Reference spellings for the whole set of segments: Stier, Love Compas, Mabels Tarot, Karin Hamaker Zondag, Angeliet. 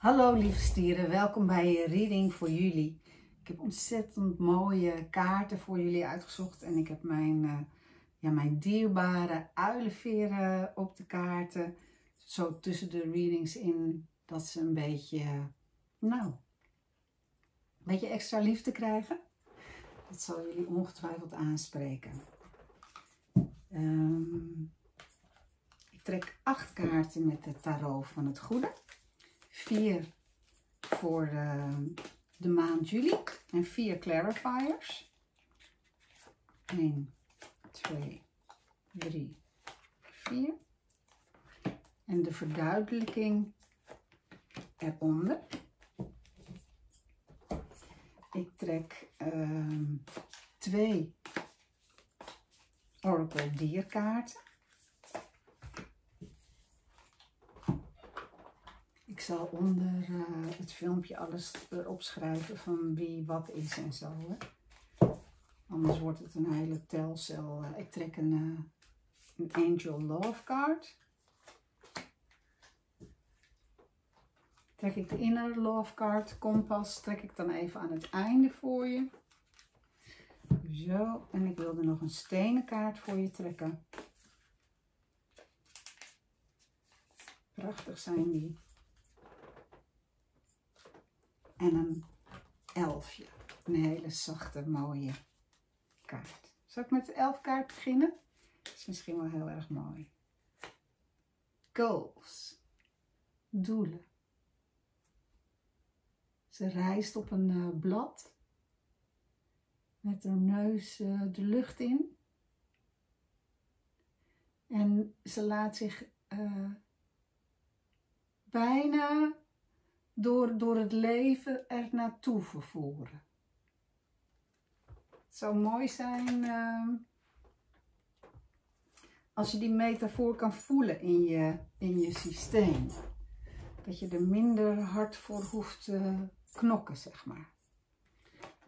Hallo lieve stieren, welkom bij Reading voor jullie. Ik heb ontzettend mooie kaarten voor jullie uitgezocht en ik heb mijn dierbare uilenveren op de kaarten. Zo tussen de readings in, dat ze een beetje, extra liefde krijgen. Dat zal jullie ongetwijfeld aanspreken. Ik trek 8 kaarten met de tarot van het goede. 4 voor de maand juli en 4 clarifiers. 1, 2, 3, 4. En de verduidelijking eronder. Ik trek 2 oracle dierkaarten. Ik zal onder het filmpje alles erop schrijven van wie wat is en zo. Hè? Anders wordt het een hele telcel. Ik trek een Angel Love Card. Trek ik de Inner Love Card, kompas, trek ik dan even aan het einde voor je. Zo, en ik wilde nog een stenen kaart voor je trekken. Prachtig zijn die. En een elfje. Een hele zachte, mooie kaart. Zal ik met de elfkaart beginnen? Dat is misschien wel heel erg mooi. Goals. Doelen. Ze rijst op een blad. Met haar neus de lucht in. En ze laat zich bijna door het leven er naartoe vervoeren. Het zou mooi zijn als je die metafoor kan voelen in je systeem. Dat je er minder hard voor hoeft te knokken, zeg maar.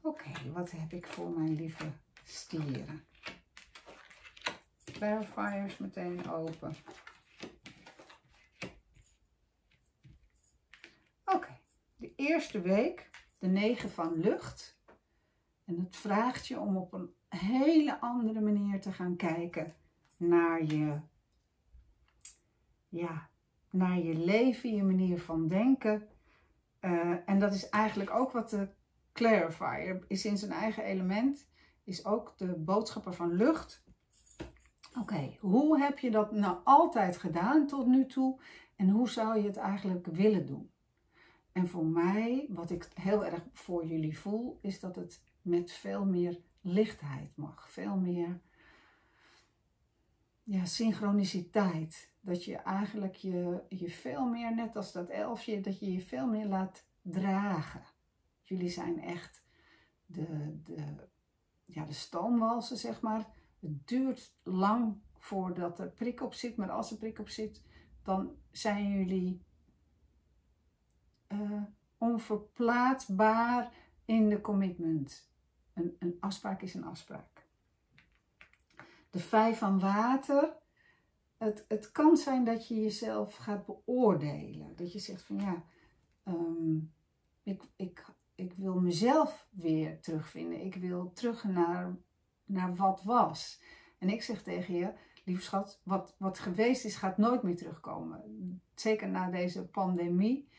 Oké, wat heb ik voor mijn lieve stieren? Clarifiers meteen open. De eerste week, de 9 van lucht. En het vraagt je om op een hele andere manier te gaan kijken naar je leven, je manier van denken. En dat is eigenlijk ook wat de clarifier is in zijn eigen element. Is ook de boodschapper van lucht. Oké, hoe heb je dat nou altijd gedaan tot nu toe? En hoe zou je het eigenlijk willen doen? En voor mij, wat ik heel erg voor jullie voel, is dat het met veel meer lichtheid mag. Veel meer synchroniciteit. Dat je eigenlijk je veel meer, net als dat elfje, dat je veel meer laat dragen. Jullie zijn echt de stoomwalsen, zeg maar. Het duurt lang voordat er prik op zit. Maar als er prik op zit, dan zijn jullie onverplaatsbaar in de commitment. Een afspraak is een afspraak. De 5 van water. Het kan zijn dat je jezelf gaat beoordelen. Dat je zegt van ik wil mezelf weer terugvinden. Ik wil terug naar wat was. En ik zeg tegen je, lieve schat, wat geweest is gaat nooit meer terugkomen. Zeker na deze pandemie.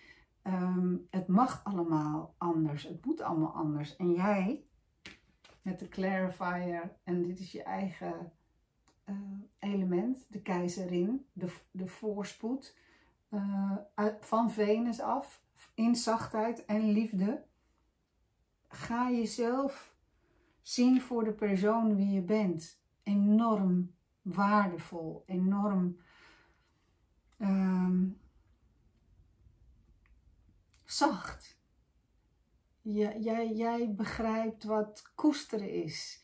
Het mag allemaal anders. Het moet allemaal anders. En jij, met de clarifier, en dit is je eigen element, de keizerin, de voorspoed, van Venus af, in zachtheid en liefde. Ga jezelf zien voor de persoon wie je bent. Enorm waardevol, enorm zacht. Jij begrijpt wat koesteren is.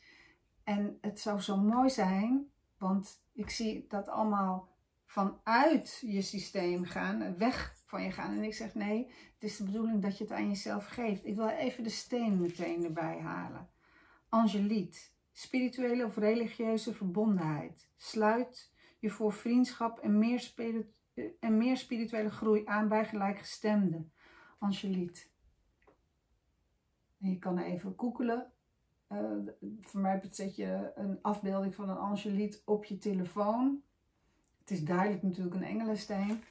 En het zou zo mooi zijn, want ik zie dat allemaal vanuit je systeem gaan, weg van je gaan. En ik zeg nee, het is de bedoeling dat je het aan jezelf geeft. Ik wil even de steen meteen erbij halen. Angeliet, spirituele of religieuze verbondenheid. Sluit je voor vriendschap en meer spirituele groei aan bij gelijkgestemden. Angeliet. En je kan er even googelen. Voor mij zet je een afbeelding van een Angeliet op je telefoon. Het is duidelijk natuurlijk een engelensteen.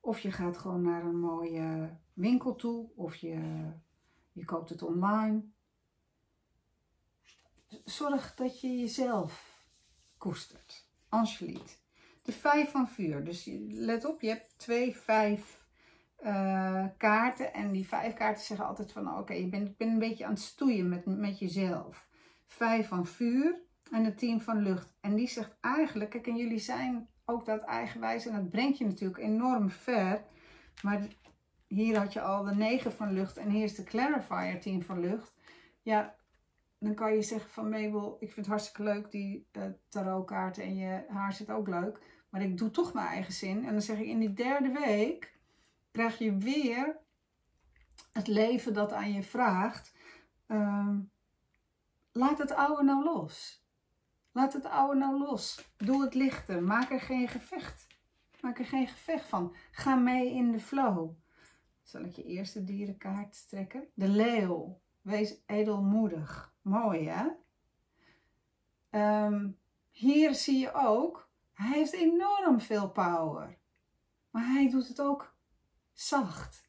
Of je gaat gewoon naar een mooie winkel toe. Of je koopt het online. Zorg dat je jezelf koestert. Angeliet. De 5 van vuur. Dus let op, je hebt 2, 5 kaarten. En die 5 kaarten zeggen altijd van oké, ik ben een beetje aan het stoeien met jezelf. 5 van vuur en de 10 van lucht. En die zegt eigenlijk, kijk, en jullie zijn ook dat eigenwijs. En dat brengt je natuurlijk enorm ver. Maar hier had je al de 9 van lucht. En hier is de clarifier 10 van lucht. Ja, dan kan je zeggen van Mabel, ik vind het hartstikke leuk die tarotkaarten en je haar zit ook leuk. Maar ik doe toch mijn eigen zin. En dan zeg ik in die 3e week krijg je weer het leven dat aan je vraagt. Laat het oude nou los. Laat het oude nou los. Doe het lichter. Maak er geen gevecht. Maak er geen gevecht van. Ga mee in de flow. Zal ik je eerste dierenkaart trekken? De leeuw. Wees edelmoedig. Mooi, hè? Hier zie je ook, hij heeft enorm veel power. Maar hij doet het ook zacht.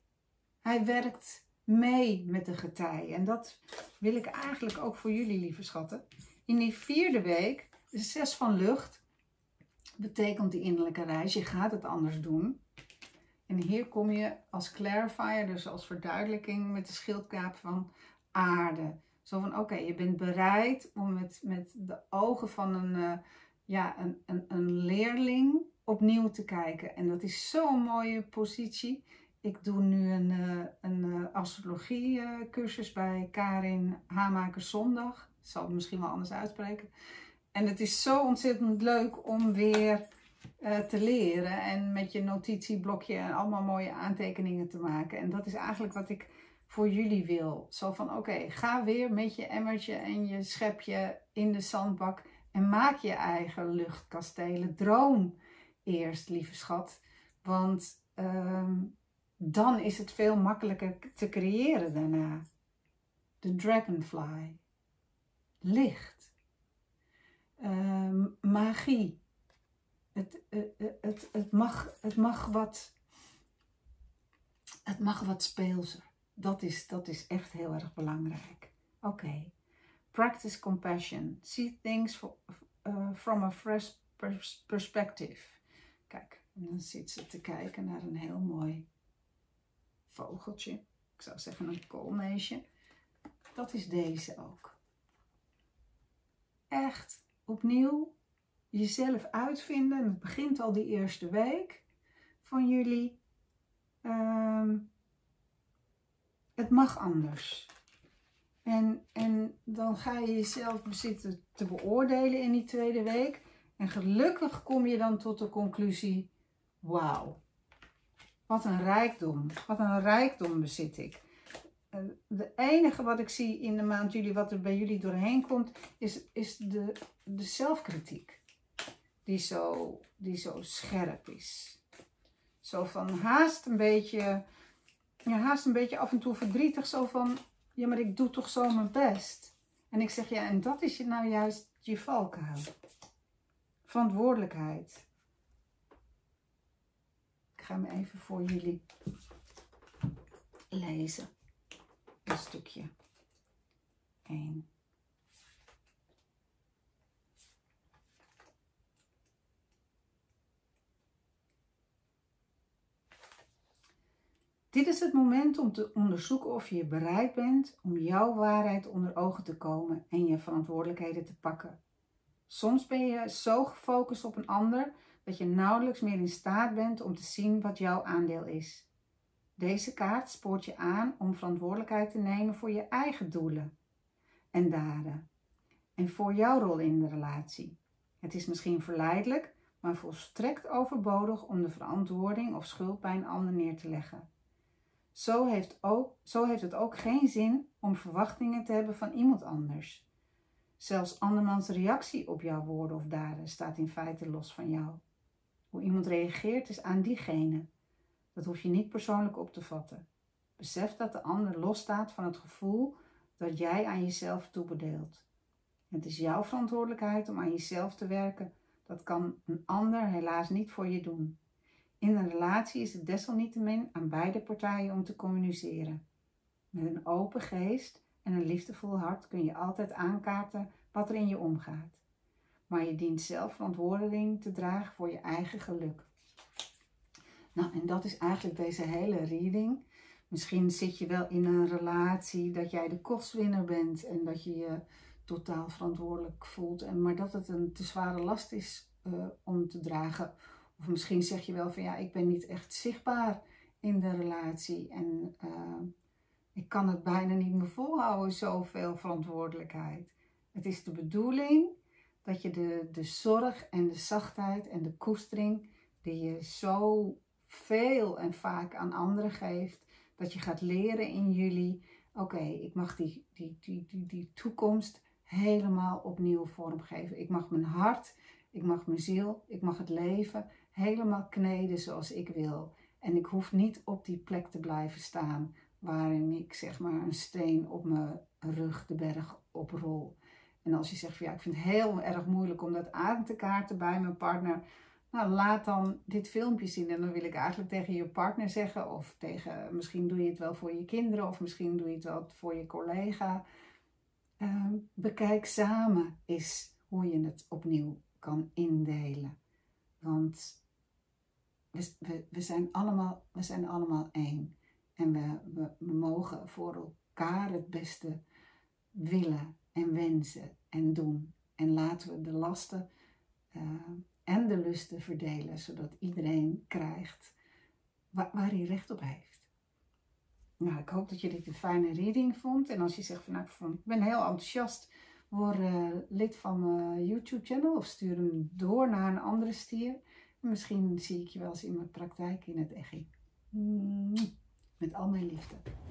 Hij werkt mee met de getij. En dat wil ik eigenlijk ook voor jullie, lieve schatten. In die 4e week, de 6 van lucht, betekent die innerlijke reis. Je gaat het anders doen. En hier kom je als clarifier, dus als verduidelijking met de schildkaap van aarde. Zo van, oké, je bent bereid om met de ogen van een leerling opnieuw te kijken. En dat is zo'n mooie positie. Ik doe nu een astrologie-cursus bij Karin Hamaker Zondag. Ik zal het misschien wel anders uitspreken. En het is zo ontzettend leuk om weer te leren en met je notitieblokje en allemaal mooie aantekeningen te maken. En dat is eigenlijk wat ik voor jullie wil. Zo van oké, ga weer met je emmertje en je schepje in de zandbak en maak je eigen luchtkastelen. Droom eerst, lieve schat, want dan is het veel makkelijker te creëren daarna. De dragonfly. Licht. Magie. Het mag wat speelser. Dat is echt heel erg belangrijk. Oké. Practice compassion. See things from a fresh perspective. Kijk, en dan zit ze te kijken naar een heel mooi vogeltje. Ik zou zeggen een koolmeisje. Dat is deze ook. Echt opnieuw jezelf uitvinden. Het begint al die eerste week van jullie. Het mag anders. En dan ga je jezelf zitten te beoordelen in die 2e week. En gelukkig kom je dan tot de conclusie. Wauw. Wat een rijkdom. Wat een rijkdom bezit ik. De enige wat ik zie in de maand juli, wat er bij jullie doorheen komt, is de zelfkritiek. Die zo scherp is. Zo van haast een beetje af en toe verdrietig. Zo van, ja, maar ik doe toch zo mijn best. En ik zeg, ja, en dat is nou juist je valkuil. Verantwoordelijkheid. Ik ga hem even voor jullie lezen. Een stukje. 1. Dit is het moment om te onderzoeken of je bereid bent om jouw waarheid onder ogen te komen en je verantwoordelijkheden te pakken. Soms ben je zo gefocust op een ander dat je nauwelijks meer in staat bent om te zien wat jouw aandeel is. Deze kaart spoort je aan om verantwoordelijkheid te nemen voor je eigen doelen en daden en voor jouw rol in de relatie. Het is misschien verleidelijk, maar volstrekt overbodig om de verantwoording of schuld bij een ander neer te leggen. Zo heeft het ook geen zin om verwachtingen te hebben van iemand anders. Zelfs andermans reactie op jouw woorden of daden staat in feite los van jou. Hoe iemand reageert is aan diegene. Dat hoef je niet persoonlijk op te vatten. Besef dat de ander losstaat van het gevoel dat jij aan jezelf toebedeelt. Het is jouw verantwoordelijkheid om aan jezelf te werken. Dat kan een ander helaas niet voor je doen. In een relatie is het desalniettemin aan beide partijen om te communiceren. Met een open geest en een liefdevol hart kun je altijd aankaarten wat er in je omgaat. Maar je dient zelf verantwoording te dragen voor je eigen geluk. Nou, en dat is eigenlijk deze hele reading. Misschien zit je wel in een relatie dat jij de kostwinner bent en dat je je totaal verantwoordelijk voelt. Maar dat het een te zware last is om te dragen. Of misschien zeg je wel van ja, ik ben niet echt zichtbaar in de relatie. En ik kan het bijna niet meer volhouden, zoveel verantwoordelijkheid. Het is de bedoeling dat je de zorg en de zachtheid en de koestering die je zo veel en vaak aan anderen geeft, dat je gaat leren in jullie, oké, ik mag die toekomst helemaal opnieuw vormgeven. Ik mag mijn hart, ik mag mijn ziel, ik mag het leven helemaal kneden zoals ik wil. En ik hoef niet op die plek te blijven staan waarin ik zeg maar een steen op mijn rug de berg oprol. En als je zegt van ja, ik vind het heel erg moeilijk om dat aan te kaarten bij mijn partner. Nou, laat dan dit filmpje zien en dan wil ik eigenlijk tegen je partner zeggen of tegen, misschien doe je het wel voor je kinderen of misschien doe je het wel voor je collega. Bekijk samen eens hoe je het opnieuw kan indelen. Want we zijn allemaal één en we mogen voor elkaar het beste willen en wensen en doen. En laten we de lasten en de lusten verdelen, zodat iedereen krijgt waar hij recht op heeft. Nou, ik hoop dat je dit een fijne reading vond. En als je zegt van nou, ik ben heel enthousiast, word lid van mijn YouTube channel of stuur hem door naar een andere stier. En misschien zie ik je wel eens in mijn praktijk in het echt. Met al mijn liefde.